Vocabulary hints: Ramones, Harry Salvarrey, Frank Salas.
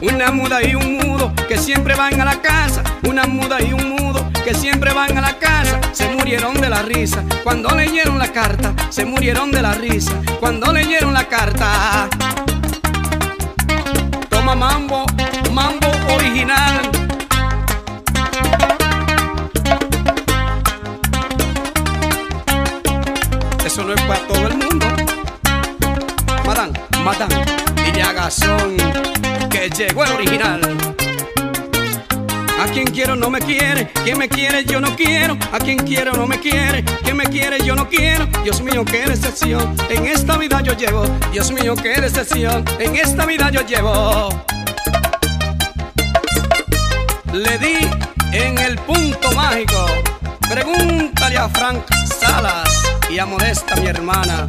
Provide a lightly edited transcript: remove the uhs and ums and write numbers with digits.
Una muda y un mudo que siempre van a la casa, una muda y un mudo que siempre van a la casa. Se murieron de la risa cuando leyeron la carta, se murieron de la risa cuando leyeron la carta. Toma mambo, mambo original. Eso no es para todo el mundo. Matan, matan y ya gazón, que llegó el original. A quien quiero no me quiere, quien me quiere yo no quiero. A quien quiero no me quiere, quien me quiere yo no quiero. Dios mío, qué decepción en esta vida yo llevo. Dios mío, qué decepción en esta vida yo llevo. Le di en el punto mágico. Pregúntale a Frank Salas y a Modesta, mi hermana.